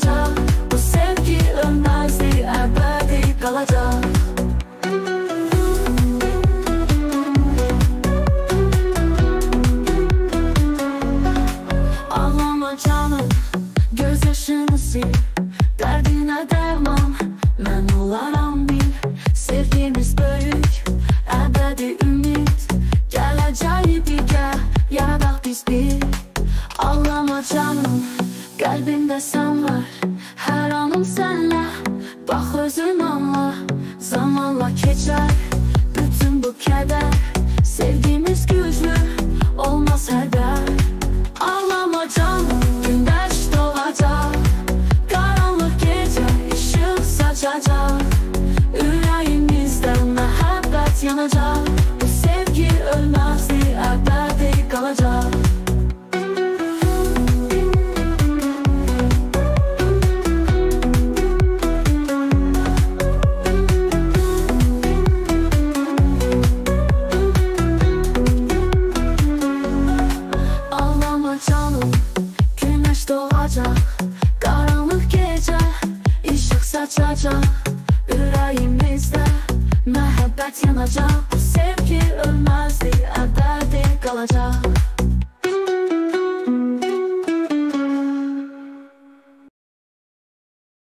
kalacak. Bu sevgi ölmezdi, ebedi kalacak. Ağlama canım, gözyaşını sil. Derdine derman, ben olaram bil. Sevgimiz büyük, ebedi ümit. Geleceği bir gel, yaradak biz bir. Ağlama canım, kalbimde sen var. Her anım senle, bak özüm anla. Zamanla geçer bütün bu keder. Sevgimiz güçlü, olmaz heder. Ağlama canım, güneş doğacak. Karanlık gece, ışık saçacak. Yüreğimizde muhabbet yanacak. Bu sevgi ölmezdi, ebedi kalacak. Karanlık gece, ışık saçacak. Yüreğimizde muhabbet yanacak. Bu sevgi ölmezdi, ebedi kalacak.